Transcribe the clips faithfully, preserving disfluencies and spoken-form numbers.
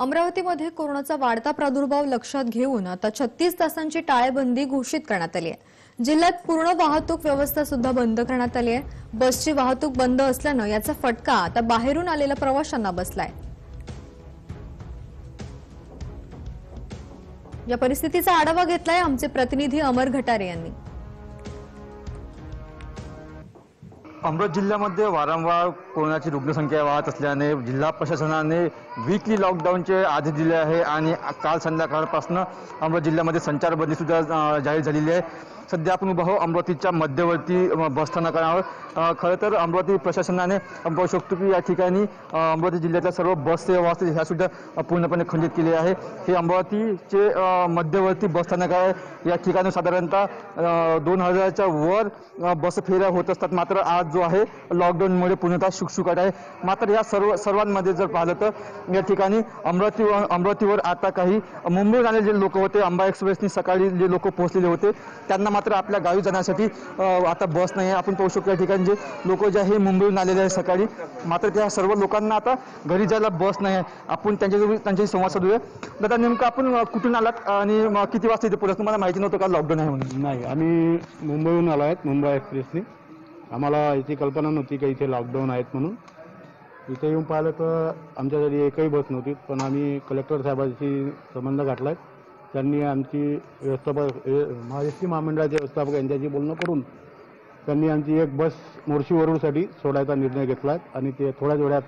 अमरावतीमध्ये कोरोनाचा वाढता प्रादुर्भाव लक्षात घेऊन आता छत्तीस तासांची टाळेबंदी घोषित करण्यात आली आहे। जिल्ह्यात पूर्ण वाहतूक व्यवस्था सुद्धा बंद करण्यात आली आहे। बसची वाहतूक बंद असल्याने याचा फटका आता बाहेरून आलेल्या प्रवाशांना बसलाय। या परिस्थितीचा आढावा घेतलाय आमचे प्रतिनिधी अमर घटारे यांनी। अमरावती जिल्ह्यामध्ये वारंवार कोरोनाची रुग्णसंख्या वाढत असल्याने जिल्हा प्रशासनाने वीकली लॉकडाऊनचे आदेश दिले आहे आणि काल संध्याकाळपासून अमरावती जिल्ह्यामध्ये संचारबंदी सुद्धा जाहीर झालेली आहे। सध्या आपण उभा आहोत अमरावतीच्या मध्यवर्ती बसस्थानकावर। खरं तर अमरावती प्रशासनाने आपण पाहू शकतो की या ठिकाणी अमरावती जिल्ह्यातल्या सर्व बस सेवा असतील ह्या सुद्धा पूर्णपणे खंडित केली आहे। हे अमरावतीचे मध्यवर्ती बसस्थानक आहे। या ठिकाणी साधारणतः दोन हजारच्या वर बस फेऱ्या होत असतात, मात्र आज जो आहे लॉकडाऊन मुळे पूर्णतः शुकशुकाट आहे। मात्र या सर्व सर्वांमध्ये जर पाहिलं तर या ठिकाणी अमरावती अमरावतीवर आता काही मुंबईहून आलेले जे लोक होते, अंबा एक्सप्रेसनी सकाळी जे लोक पोहोचलेले होते त्यांना मात्र आपल्या गावी जाण्यासाठी आता बस नाही आहे। आपण पाहू शकतो या ठिकाणी जे लोक जे आहे मुंबईहून आलेले आहे सकाळी, मात्र त्या सर्व लोकांना आता घरी जायला बस नाही आहे। आपण त्यांच्याजवळ त्यांच्याशी संवाद साधूया। दादा, नेमकं आपण कुठून आलात आणि किती वाजता इथे पोहोचला? तुम्हाला माहिती नव्हतं का लॉकडाऊन आहे म्हणून? नाही, आम्ही मुंबईहून आलो आहेत मुंबई एक्सप्रेसनी। आम्हाला याची कल्पना नव्हती की इथे लॉकडाऊन आहेत म्हणून। इथे येऊन पाहिलं तर आमच्यासाठी एकही बस नव्हती, पण आम्ही कलेक्टर साहेबांशी संबंध घातला आहे। त्यांनी आमची व्यवस्थापक महाराष्ट्र महामंडळाचे व्यवस्थापक यांच्याशी बोलणं करून त्यांनी आमची एक बस मोर्शी वरूडसाठी सोडायचा निर्णय घेतला आहे आणि ते थोड्याच वेळात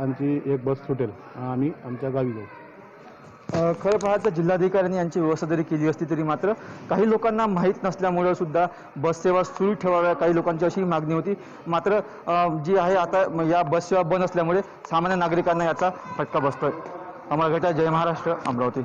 आमची एक बस सुटेल, आम्ही आमच्या गावी जाऊ। खरं पाहता जिल्हाधिकाऱ्यांनी यांची व्यवस्था जरी केली असती तरी मात्र काही लोकांना माहीत नसल्यामुळे सुद्धा बससेवा सुरू ठेवाव्या, काही लोकांची अशी मागणी होती। मात्र जी आहे आता या बससेवा बंद असल्यामुळे सामान्य नागरिकांना याचा फटका बसतोय। अमर घटारे, जय महाराष्ट्र, अमरावती।